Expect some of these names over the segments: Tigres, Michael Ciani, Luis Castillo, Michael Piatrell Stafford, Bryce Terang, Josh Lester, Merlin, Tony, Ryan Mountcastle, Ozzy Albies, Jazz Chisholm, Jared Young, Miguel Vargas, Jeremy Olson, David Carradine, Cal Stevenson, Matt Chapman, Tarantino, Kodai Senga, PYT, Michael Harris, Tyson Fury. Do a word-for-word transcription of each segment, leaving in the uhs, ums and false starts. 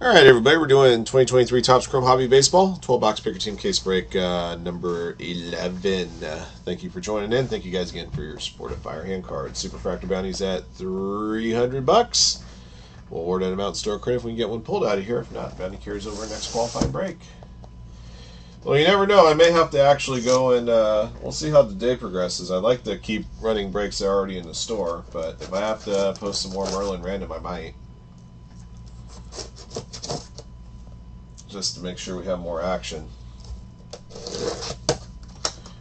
All right, everybody, we're doing twenty twenty-three Topps Chrome Hobby Baseball, twelve box Picker Team Case Break uh, number eleven. Uh, thank you for joining in. Thank you guys again for your support of Firehand Cards. Super Fractor Bounties at three hundred bucks. We'll award that amount in store credit if we can get one pulled out of here. If not, bounty carries over next qualifying break. Well, you never know. I may have to actually go and uh, we'll see how the day progresses. I'd like to keep running breaks that are already in the store, but if I have to post some more Merlin random, I might. Just to make sure we have more action.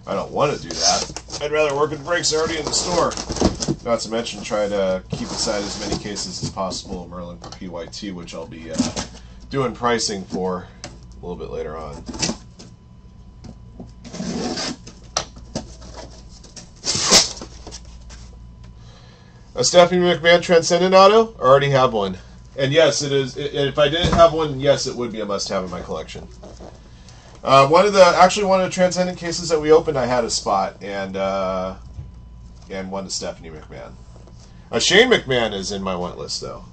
I don't want to do that. I'd rather work with the breaks already in the store. Not to mention try to keep aside as many cases as possible of Merlin for P Y T, which I'll be uh, doing pricing for a little bit later on. A Stephanie McMahon Transcendent Auto? I already have one. And yes, it is. It, if I didn't have one, yes, it would be a must-have in my collection. Uh, one of the actually one of the Transcendent cases that we opened, I had a spot, and uh, and one to Stephanie McMahon. Uh, Shane McMahon is in my want list though.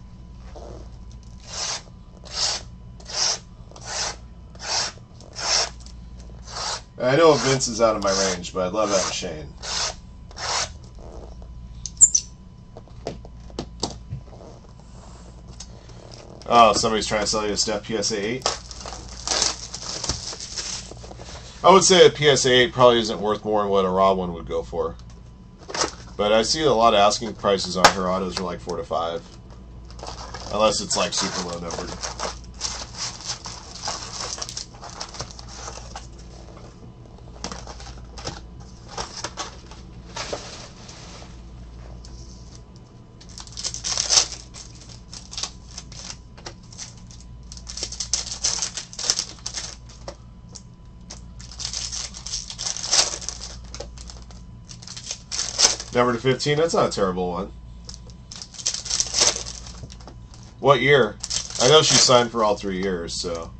I know Vince is out of my range, but I'd love having Shane. Oh, somebody's trying to sell you a Steph P S A eight. I would say a P S A eight probably isn't worth more than what a raw one would go for. But I see a lot of asking prices on her autos are like four to five. Unless it's like super low numbered. Number to fifteen, that's not a terrible one. What year? I know she signed for all three years, so.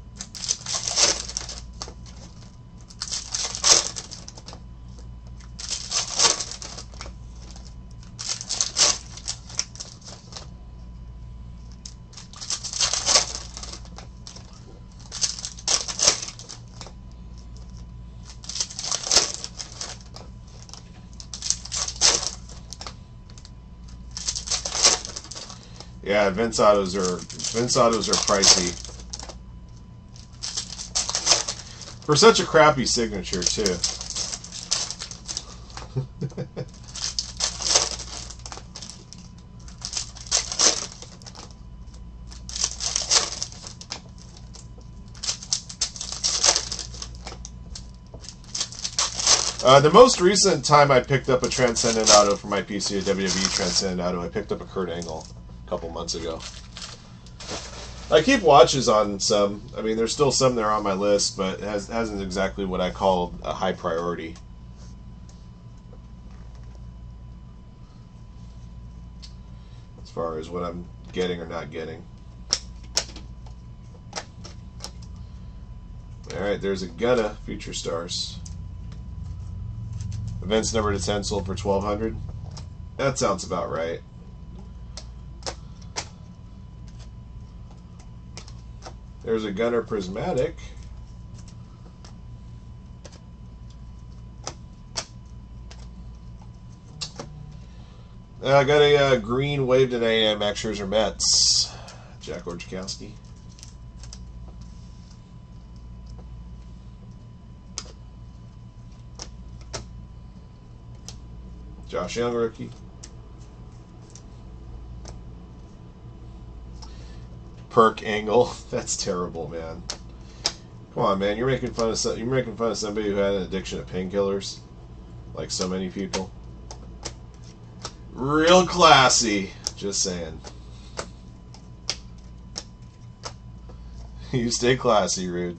Yeah, Vince autos are Vince autos are pricey for such a crappy signature too. Uh, the most recent time I picked up a Transcendent Auto for my P C A W W E Transcendent Auto, I picked up a Kurt Angle. Couple months ago. I keep watches on some. I mean, there's still some there on my list, but it has, hasn't exactly what I call a high priority. As far as what I'm getting or not getting. Alright, there's a Gunna Future Stars. Events number to ten sold for twelve hundred dollars. That sounds about right. There's a Gunner Prismatic. Uh, I got a uh, green waved in A M Max Scherzer Mets. Jack Orzechowski. Josh Young rookie. Perk Angle. That's terrible, man. Come on, man. You're making fun of some, you're making fun of somebody who had an addiction to painkillers, like so many people. Real classy. Just saying. You stay classy, Rude.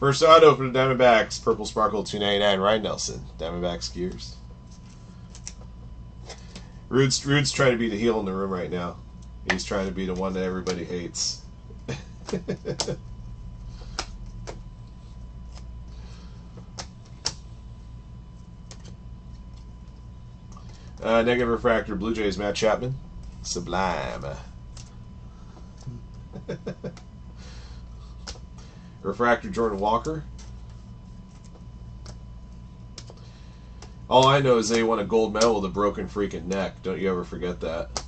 First auto for the Diamondbacks. Purple Sparkle two ninety-nine. Ryan Nelson. Diamondbacks gears. Rude's, Rude's trying to be the heel in the room right now. He's trying to be the one that everybody hates. Uh, negative refractor, Blue Jays, Matt Chapman. Sublime. Refractor, Jordan Walker. All I know is they won a gold medal with a broken freaking neck. Don't you ever forget that.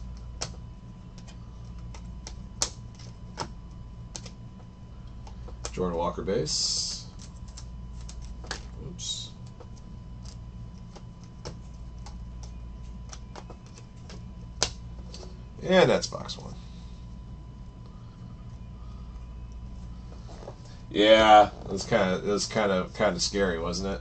Jordan Walker base. Oops. And that's box one. Yeah, it was kind of it was kind of kind of scary, wasn't it?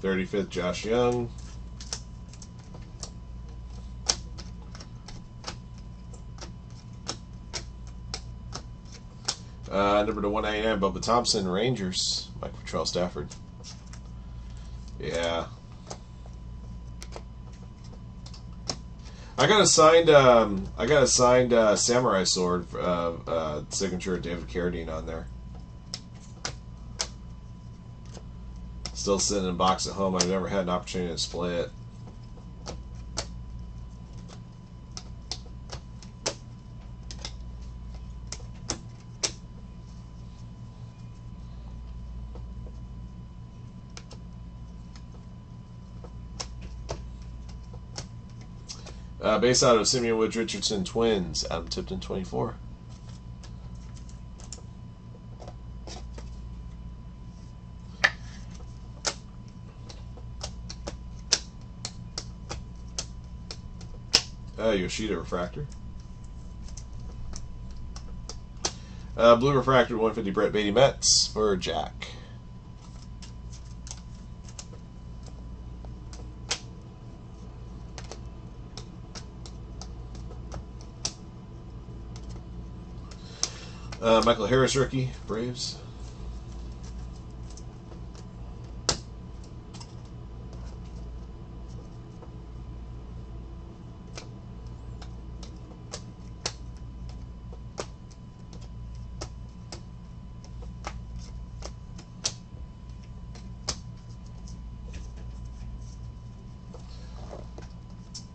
thirty-fifth, Josh Young. Uh, number to one ninety-nine, Bubba Thompson, Rangers, Mike Piatrell Stafford. Yeah. I got a signed, um, I got a signed uh, Samurai Sword uh, uh, signature of David Carradine on there. Still sitting in a box at home. I've never had an opportunity to display it. Uh, based out of Simeon Woods Richardson, Twins, Adam Tipton, twenty-four. Yoshida refractor. Uh, blue refractor one fifty Brett Baty Mets for Jack. Uh, Michael Harris rookie Braves.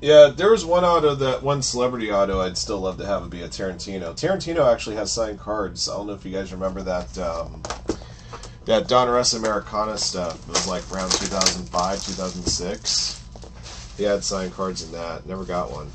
Yeah, there was one auto, that one celebrity auto I'd still love to have would be a Tarantino. Tarantino actually has signed cards. I don't know if you guys remember that um, that Donruss Americana stuff. It was like around two thousand five, two thousand six. He had signed cards in that. Never got one.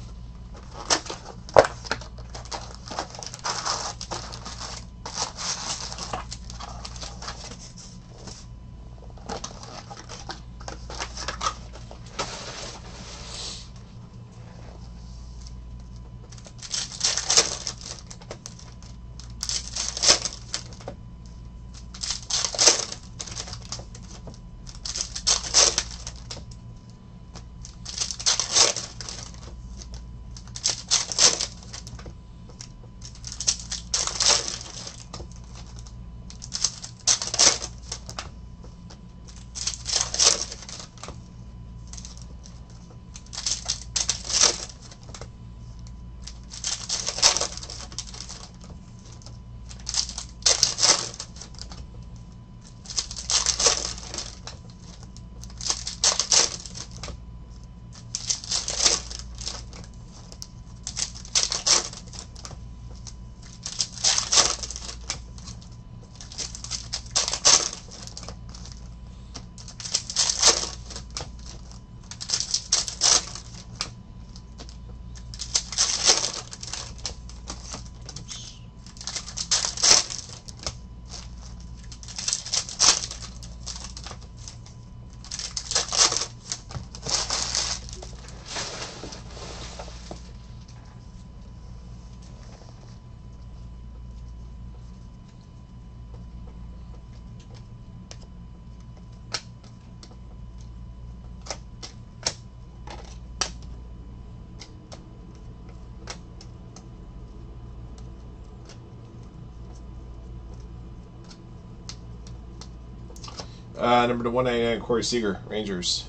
Uh, number to one ninety-nine, Corey Seager, Rangers,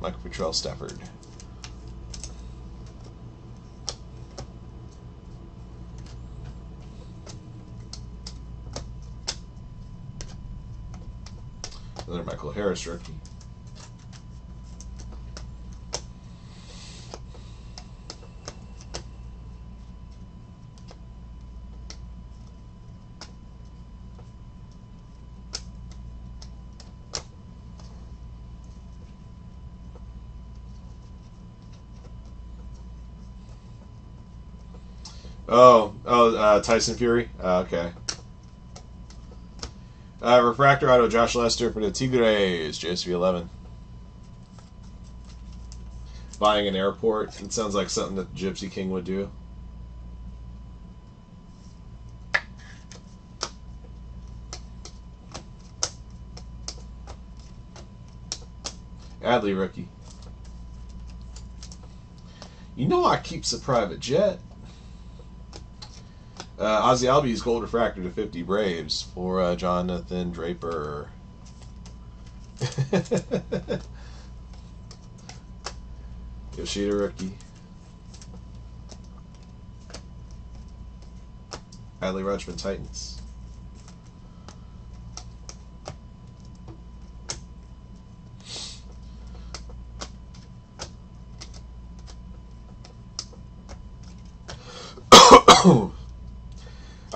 Michael Piatrell Stafford. Another Michael Harris rookie. Oh, oh, uh, Tyson Fury? Uh, okay. Uh, refractor auto, Josh Lester for the Tigres, J S V eleven. Buying an airport. It sounds like something that the Gypsy King would do. Adley rookie. You know I keeps a private jet. Uh, Ozzy Albies gold refractor to fifty Braves for uh, Jonathan Draper. Yoshida rookie. Adley Rutschman Titans.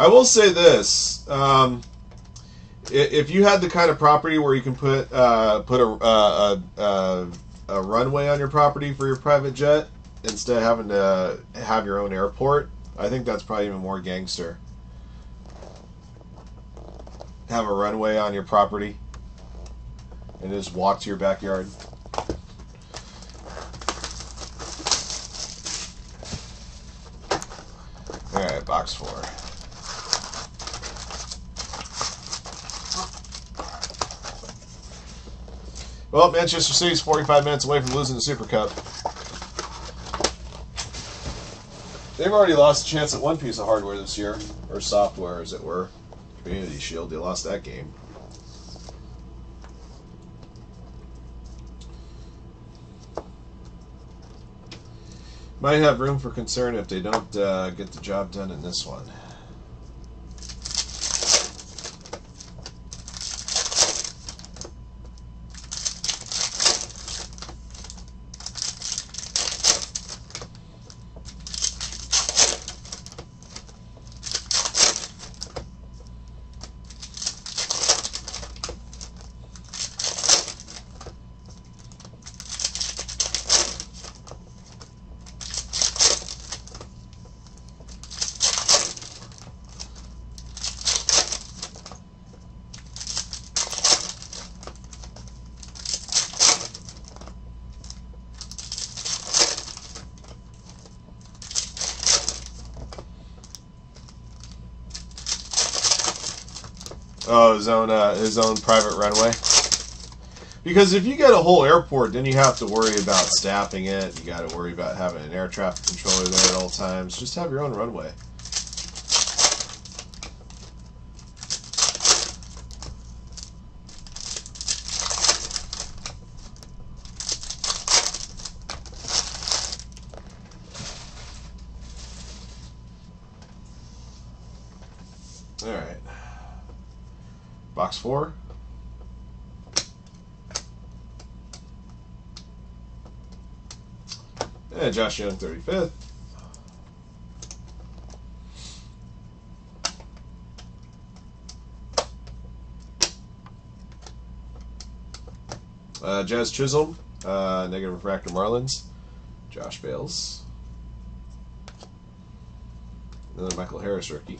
I will say this, um, if you had the kind of property where you can put uh, put a, a, a, a runway on your property for your private jet instead of having to have your own airport, I think that's probably even more gangster. Have a runway on your property and just walk to your backyard. All right, box four. Well, Manchester City's forty-five minutes away from losing the Super Cup. They've already lost a chance at one piece of hardware this year, or software, as it were. Community Shield, they lost that game. Might have room for concern if they don't uh, get the job done in this one. Oh, his own uh, his own private runway. Because if you get a whole airport, then you have to worry about staffing it. You got to worry about having an air traffic controller there at all times. Just have your own runway. All right. Box four. And Josh Young, thirty-fifth. Uh, Jazz Chisholm, uh, negative refractor Marlins. Josh Bales. Another Michael Harris rookie.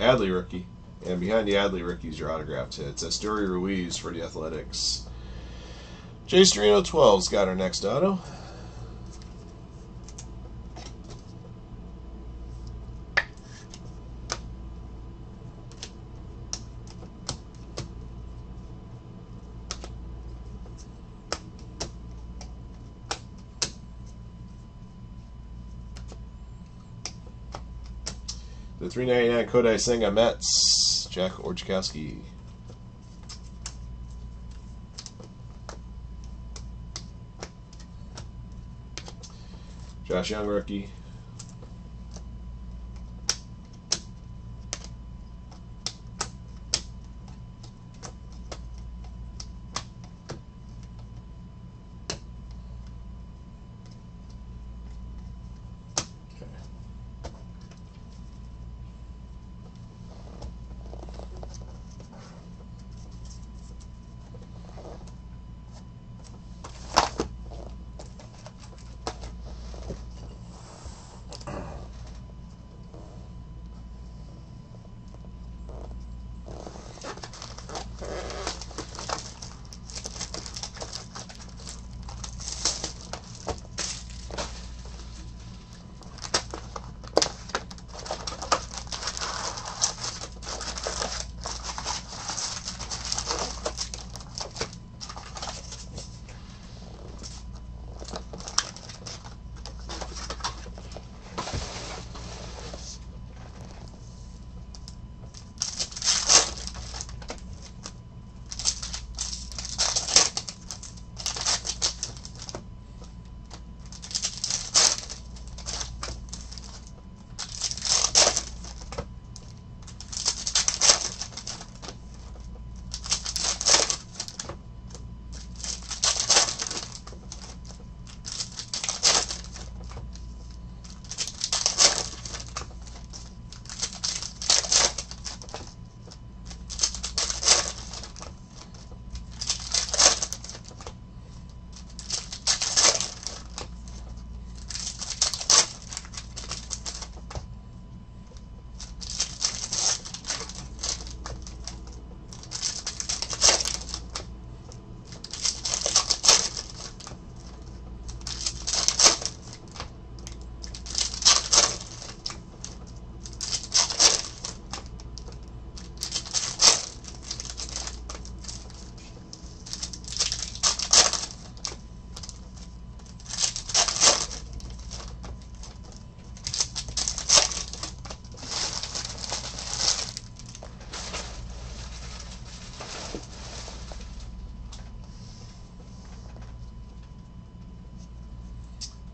Adley rookie, and behind the Adley rookies, your autographed hits. Esturio Ruiz for the Athletics. Jay Strino twelve's got our next auto. The three ninety-nine Kodai Senga Mets, Jack Orzechowski. Josh Young rookie.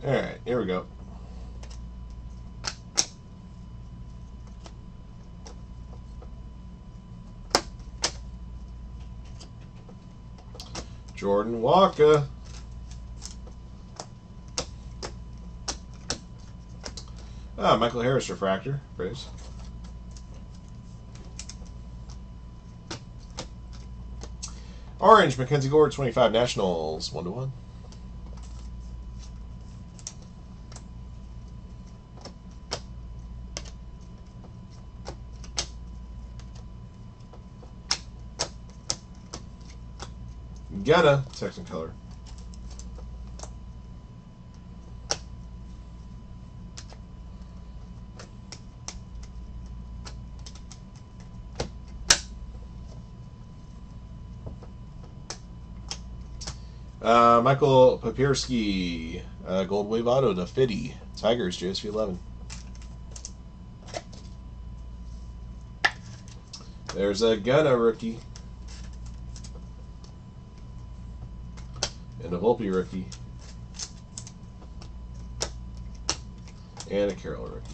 Alright, here we go. Jordan Walker. Ah, Michael Harris refractor, Braves. Orange, Mackenzie Gore, twenty-five Nationals, one to one. Gunna, Texan color. Uh, Michael Papierski, uh, Gold Wave Auto to fifty. Tigers, J S V eleven. There's a Gunna rookie. And a Volpe rookie. And a Carroll rookie.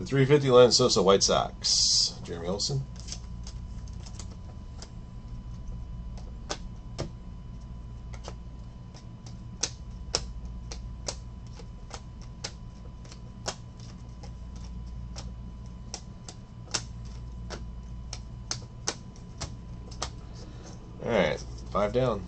The three fifty Len Sosa White Sox. Jeremy Olson. Five down.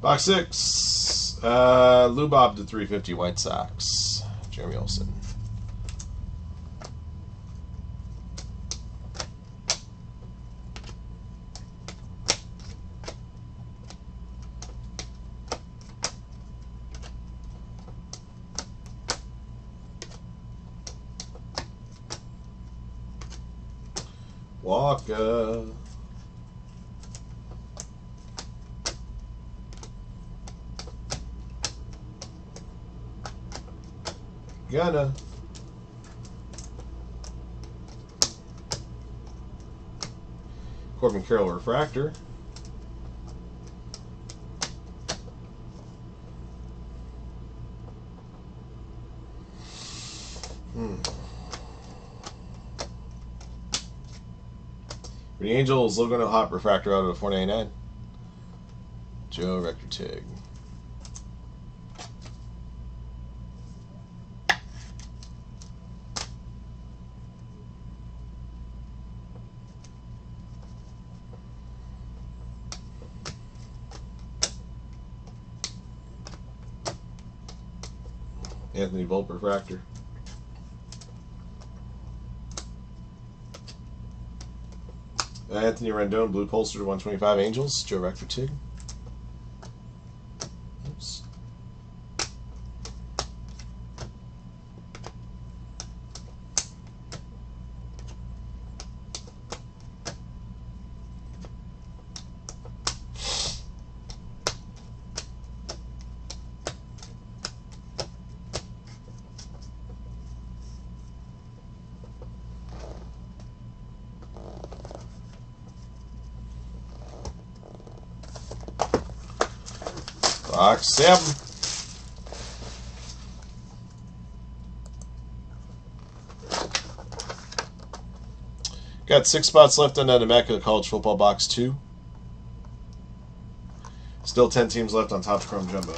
Box six, uh, Lou Bob to three fifty, White Sox, Jeremy Olson. Walker. Gunna. Corbin Carroll refractor. Hmm. For the Angels, Logan Hop refractor out of four ninety-nine. Joe Rector Tig. Anthony Volpe refractor. Uh, Anthony Rendon, blue Polster to one twenty-five, Angels. Joe Rector Tig. Oops. Box seven. Got six spots left on that Immaculate College Football Box two. Still ten teams left on Topps Chrome Jumbo.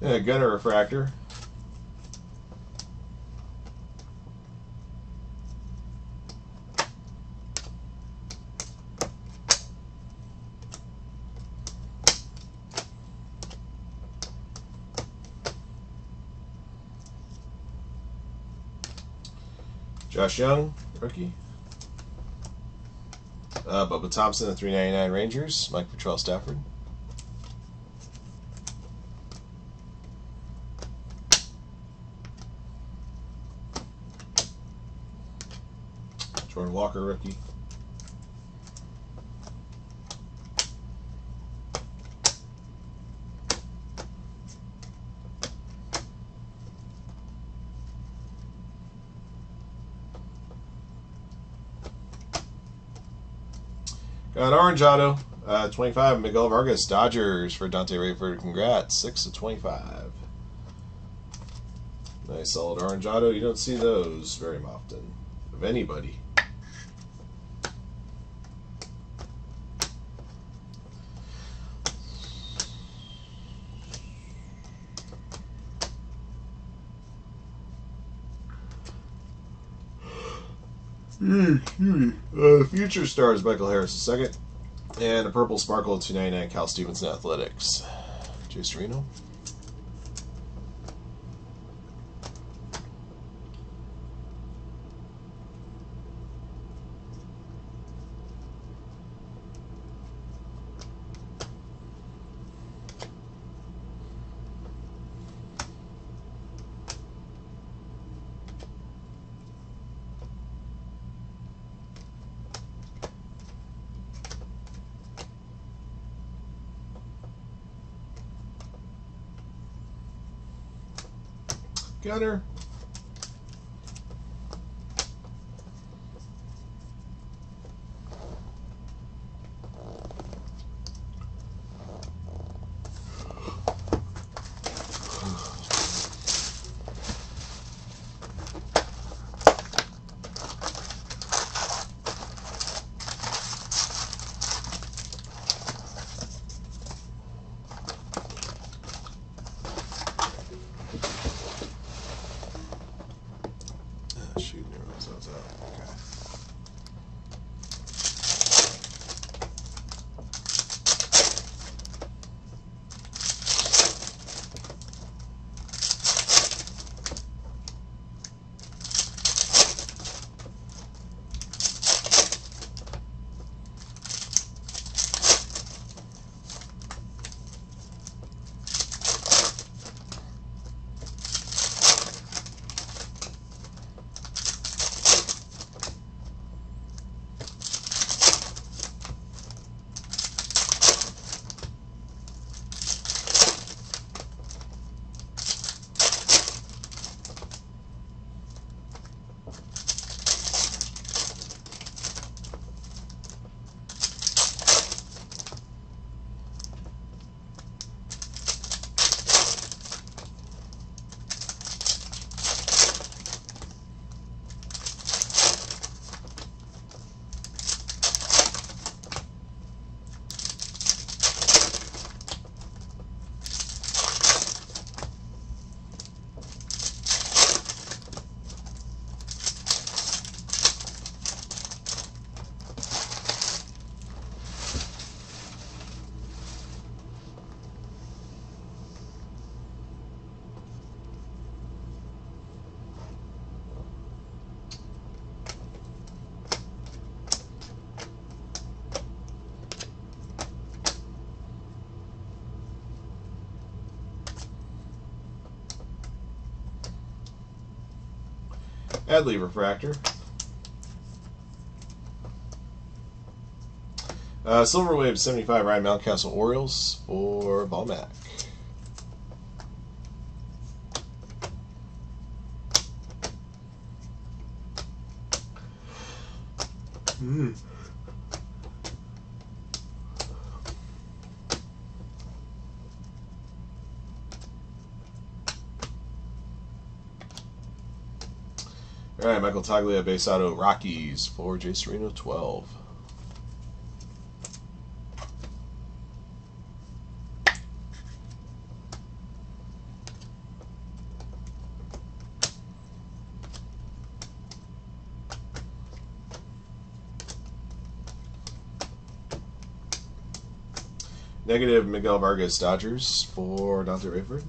A Gunner refractor. Josh Young, rookie. Uh, Bubba Thompson, the three ninety-nine Rangers. Mike Piatrell Stafford. Jordan Walker, rookie. Got orange auto, uh, twenty-five, Miguel Vargas, Dodgers for Dante Rayford. Congrats, six of twenty-five. Nice solid orange auto. You don't see those very often of anybody. Uh, future stars Michael Harris the second, and a purple sparkle two ninety-nine Cal Stevenson Athletics. Jay Serino. Gunner. Adley Refractor. Uh, Silver Wave seventy-five Ryan Mountcastle Orioles for Balmac. Mm. All right, Michael Toglia, base auto, Rockies for Jay Serino, twelve. Negative Miguel Vargas, Dodgers for Doctor Rayford.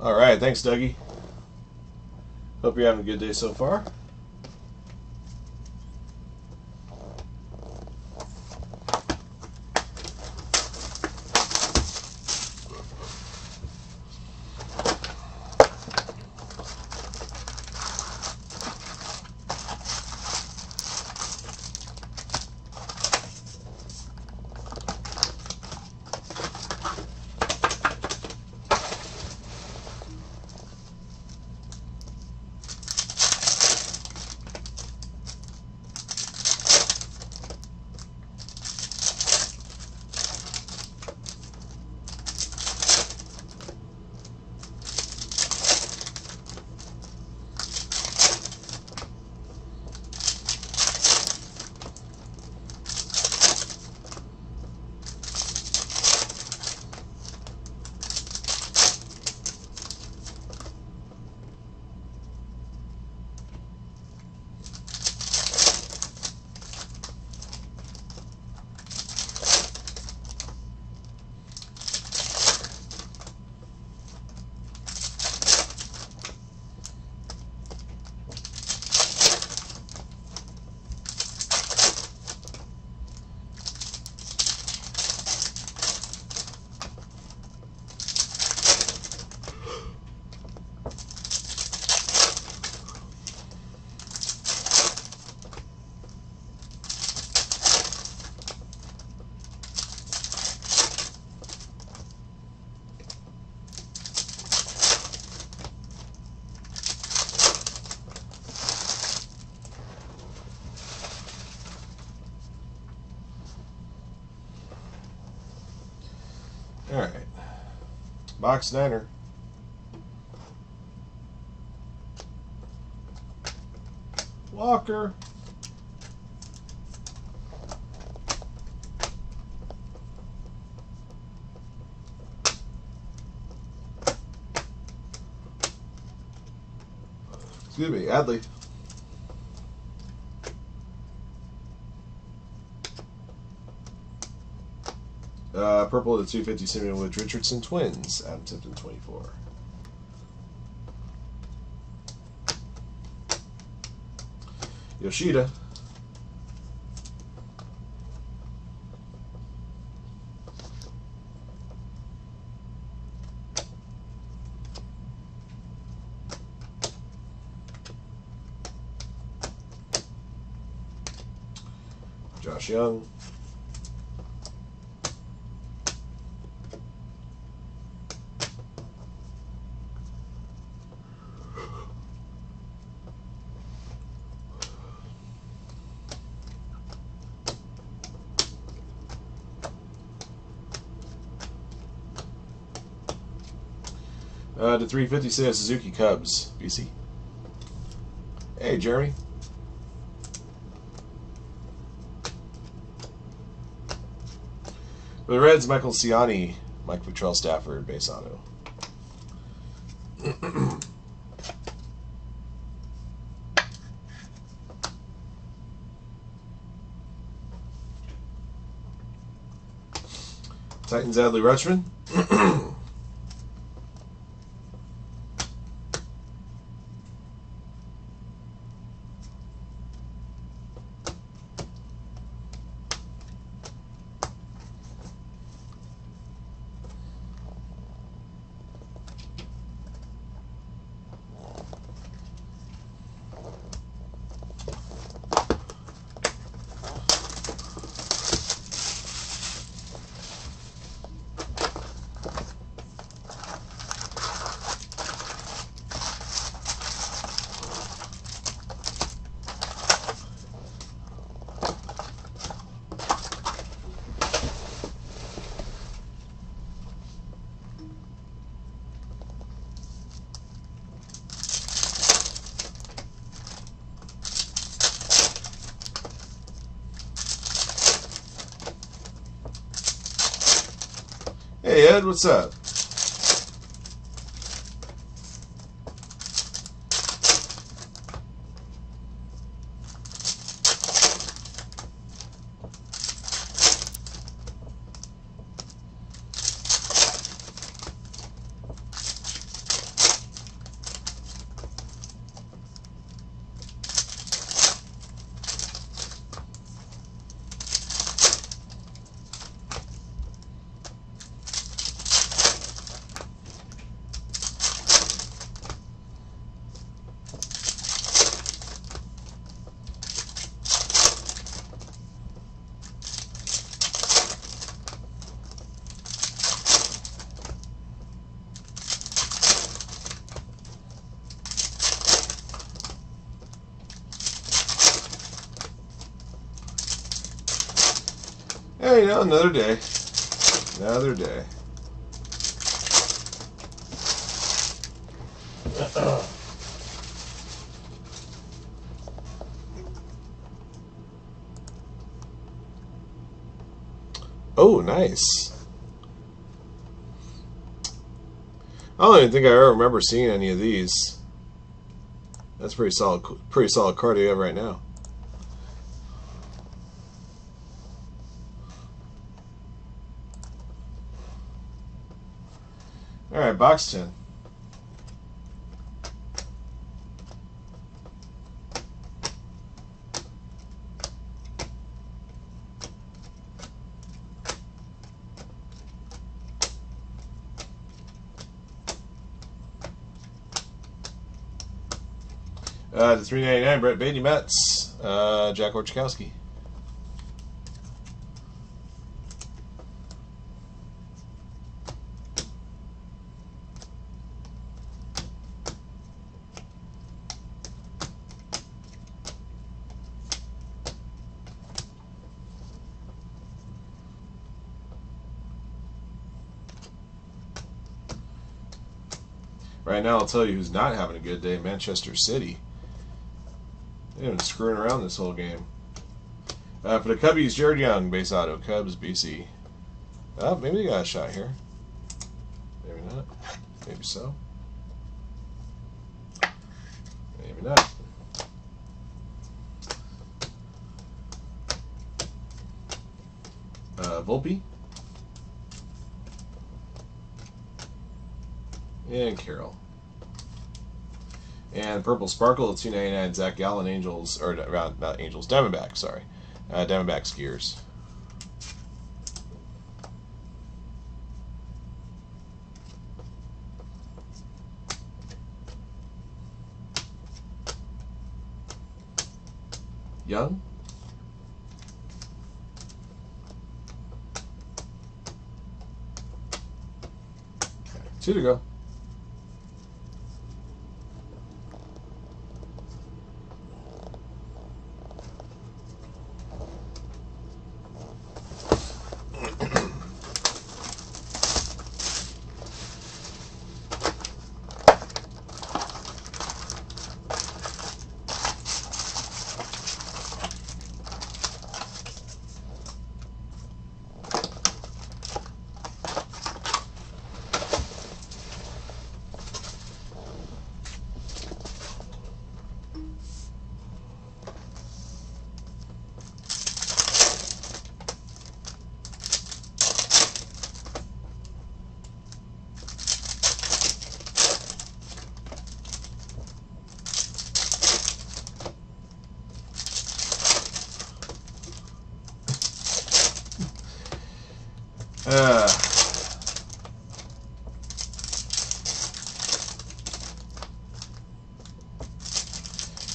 All right, thanks, Dougie. Hope you're having a good day so far. All right. Box Niner. Walker. Excuse me, Adley. Uh, purple to two fifty, Simeon Woods Richardson, Twins, Adam Tipton, twenty-four. Yoshida. Josh Young. Uh, to three fifty says Suzuki Cubs, B C. Hey, Jeremy. For the Reds, Michael Ciani, Mike Piatrell Stafford, base auto. Titans, Adley Rutschman. Hey Ed, what's up? Hey, you know, another day. Another day. Oh, nice. I don't even think I ever remember seeing any of these. That's pretty solid, pretty solid card you have right now. All right, box ten. Uh, to three ninety-nine, Brett Baty, Mets, uh, Jack Orzechowski. Right now, I'll tell you who's not having a good day, Manchester City. They've been screwing around this whole game. Uh, for the Cubbies, Jordan Young, base auto, Cubs, B C. Oh, maybe they got a shot here. Maybe not. Maybe so. Maybe not. Uh, Volpe. And Carroll. And Purple Sparkle, two ninety-nine, Zach Gallen, Angels, or not Angels, Diamondbacks, sorry. Uh, Diamondbacks Gears. Young. Two to go. Uh,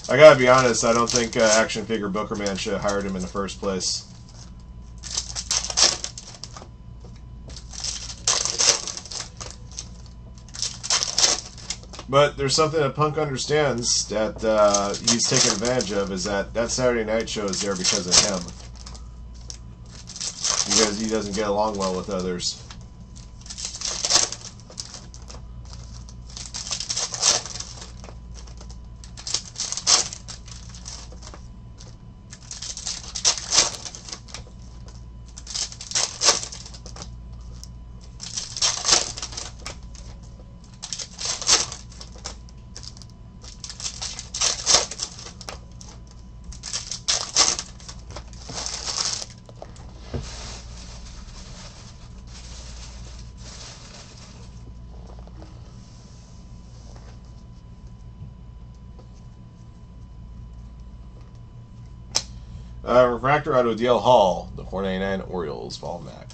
I gotta be honest, I don't think uh, Action Figure Bookerman should have hired him in the first place. But there's something that Punk understands that uh, he's taken advantage of, is that that Saturday Night Show is there because of him. Because he doesn't get along well with others. Uh, refractor out of D L Hall, the four ninety-nine Orioles, Paul Mac.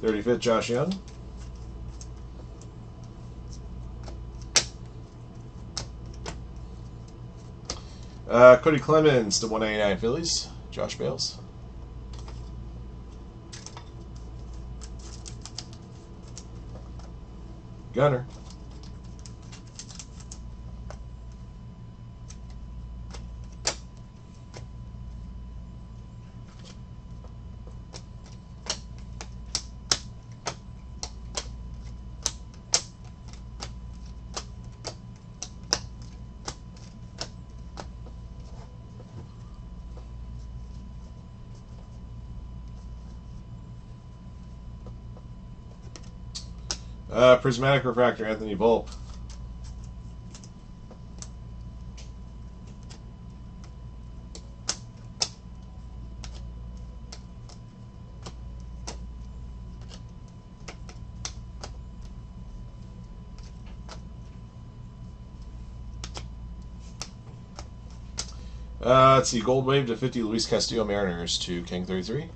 thirty-fifth Josh Young. Uh, Cody Clemens, the one ninety-nine Phillies. Josh Bales. Gunner. Uh, prismatic refractor, Anthony Volpe. Uh, let's see, gold wave to fifty, Luis Castillo, Mariners to King thirty-three.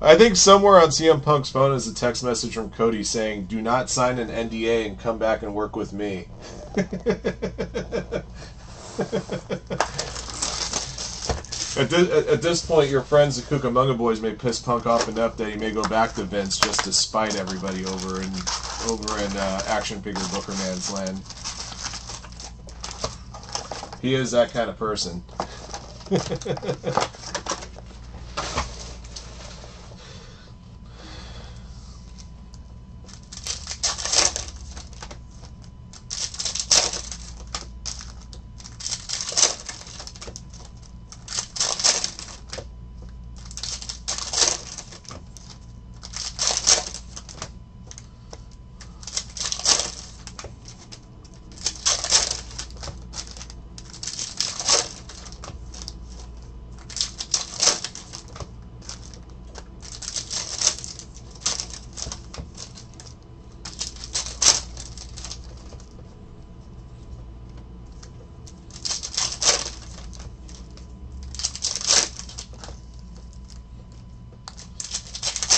I think somewhere on C M Punk's phone is a text message from Cody saying, "Do not sign an N D A and come back and work with me." At this, at this point, your friends, the Cucamonga Boys, may piss Punk off enough that he may go back to Vince just to spite everybody over in over in uh, action figure Booker Man's land. He is that kind of person.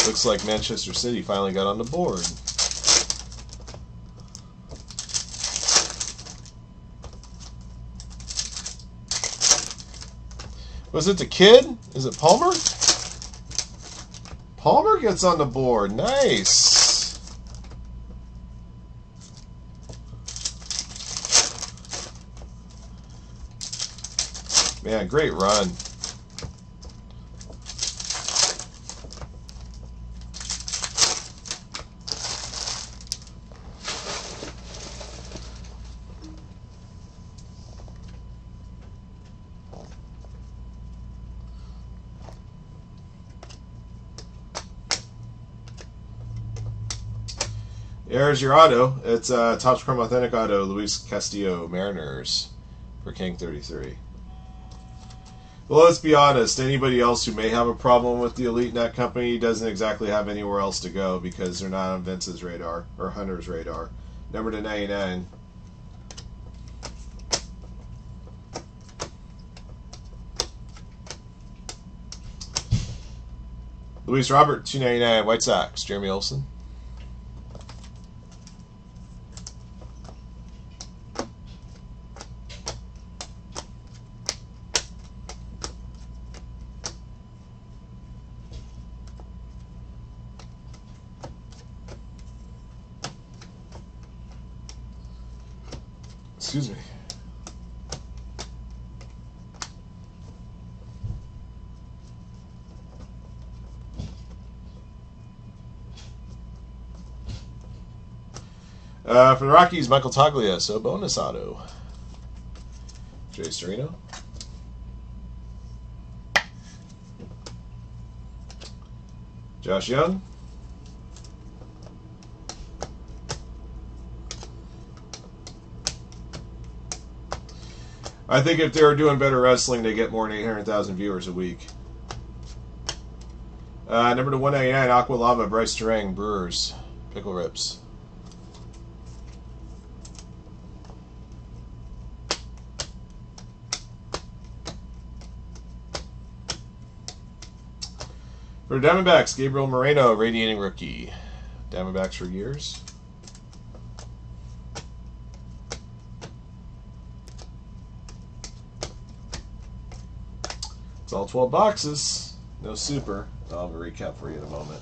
Looks like Manchester City finally got on the board. Was it the kid? Is it Palmer? Palmer gets on the board. Nice. Man, great run. There's your auto. It's uh, Topps Chrome Authentic Auto, Luis Castillo, Mariners, for King thirty-three. Well, let's be honest. Anybody else who may have a problem with the EliteNet company doesn't exactly have anywhere else to go because they're not on Vince's radar or Hunter's radar. Number to ninety-nine. Luis Robert, two ninety-nine, White Sox, Jeremy Olson. Excuse me. Uh, for the Rockies, Michael Toglia, so bonus auto. Jay Serino. Josh Young. I think if they were doing better wrestling, they get more than eight hundred thousand viewers a week. Uh, number to one ninety-nine, Aqua Lava, Bryce Terang, Brewers, Pickle Rips. For Diamondbacks, Gabriel Moreno, Radiating Rookie. Diamondbacks for years. It's all twelve boxes, no super. I'll have a recap for you in a moment.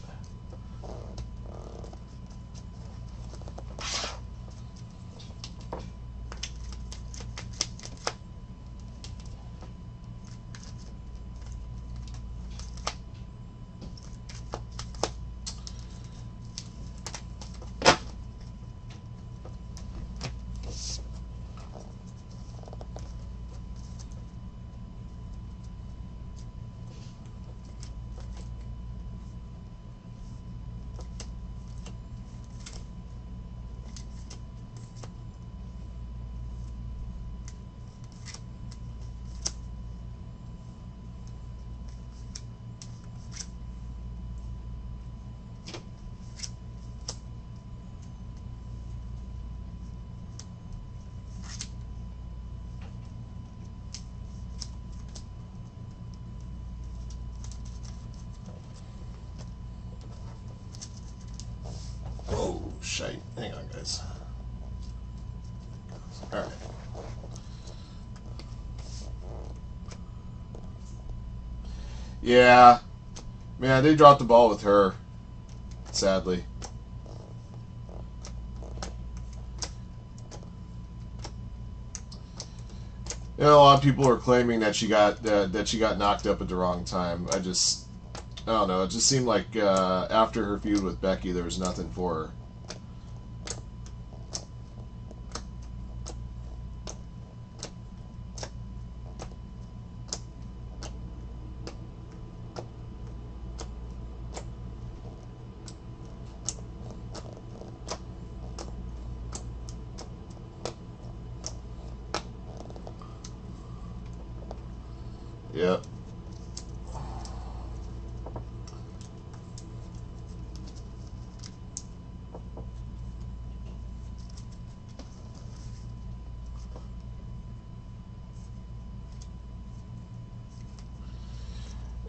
is. All right. Yeah. Man, they dropped the ball with her, sadly. You know, a lot of people are claiming that she got uh, that she got knocked up at the wrong time. I just, I don't know. It just seemed like uh, after her feud with Becky, there was nothing for her. Yep.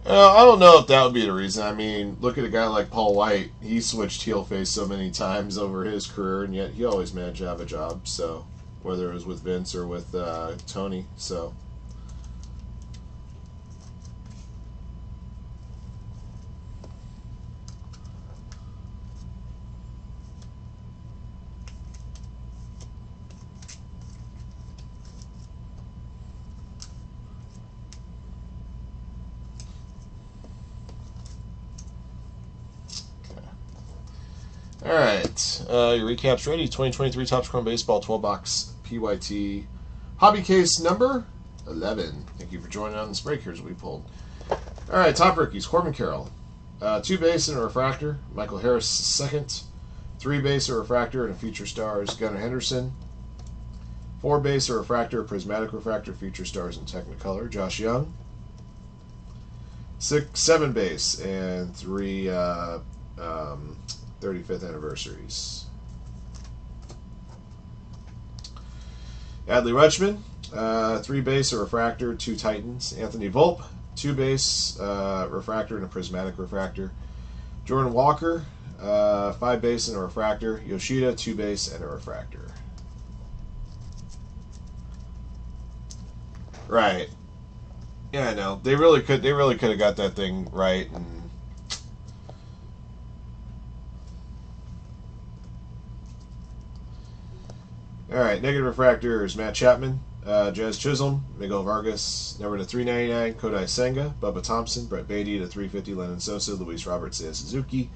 Uh, I don't know if that would be the reason. I mean, look at a guy like Paul White. He switched heel face so many times over his career, and yet he always managed to have a job. So, whether it was with Vince or with uh, Tony, so. Alright, uh, your recap's ready. twenty twenty-three Topps Chrome Baseball twelve box P Y T hobby case number eleven. Thank you for joining on this break. Here's what we pulled. Alright, top rookies. Corbin Carroll. Uh, two base and a refractor. Michael Harris, second. Three base, a refractor, and a feature star is Gunnar Henderson. Four base, a refractor, prismatic refractor, feature stars, and Technicolor. Josh Young. Six, seven base, and three... Uh, um, thirty-fifth anniversaries. Adley Rutschman, uh, three base, a refractor, two Titans. Anthony Volpe, two base, uh, refractor, and a prismatic refractor. Jordan Walker, uh, five base and a refractor. Yoshida, two base and a refractor. Right. Yeah, I know. They really could. They really could have got that thing right. And alright, negative refractor is Matt Chapman, uh, Jazz Chisholm, Miguel Vargas, number to three ninety-nine, Kodai Senga, Bubba Thompson, Brett Baty to three fifty, Lennon Sosa, Luis Robert, Seiya Suzuki,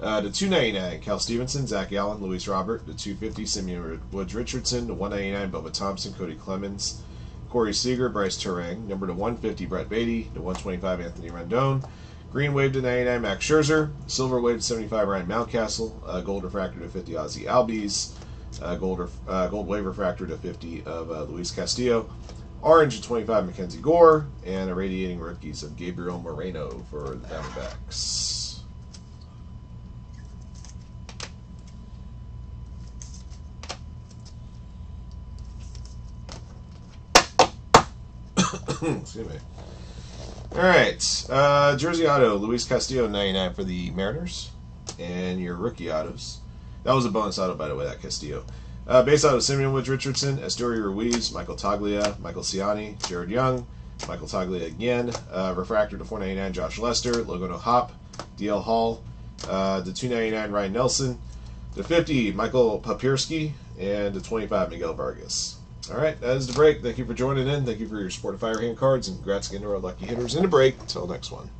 uh, to two ninety-nine, Cal Stevenson, Zach Allen, Luis Robert, to two fifty, Simeon Woods Richardson, to one ninety-nine, Bubba Thompson, Cody Clemens, Corey Seager, Bryce Terang, number to one fifty, Brett Baty, to one twenty-five, Anthony Rendon, green wave to ninety-nine, Max Scherzer, silver wave to seventy-five, Ryan Mountcastle, uh, gold refractor to fifty, Ozzy Albies, Uh, gold, uh, gold wave refractor to fifty of uh, Luis Castillo, orange to twenty-five Mackenzie Gore, and irradiating rookies of Gabriel Moreno for the Diamondbacks. Excuse me. All right, uh, jersey auto Luis Castillo ninety-nine for the Mariners, and your rookie autos. That was a bonus auto, by the way, that Castillo. Uh, base auto, Simeon Woods Richardson, Esturio Ruiz, Michael Toglia, Michael Ciani, Jared Young, Michael Toglia again, uh, refractor to four ninety-nine, Josh Lester, Logo no Hop, D L Hall, uh, to two ninety-nine, Ryan Nelson, to fifty, Michael Papierski, and to twenty-five, Miguel Vargas. All right, that is the break. Thank you for joining in. Thank you for your support of Firehand Cards, and congrats again to our lucky hitters in the break. Until next one.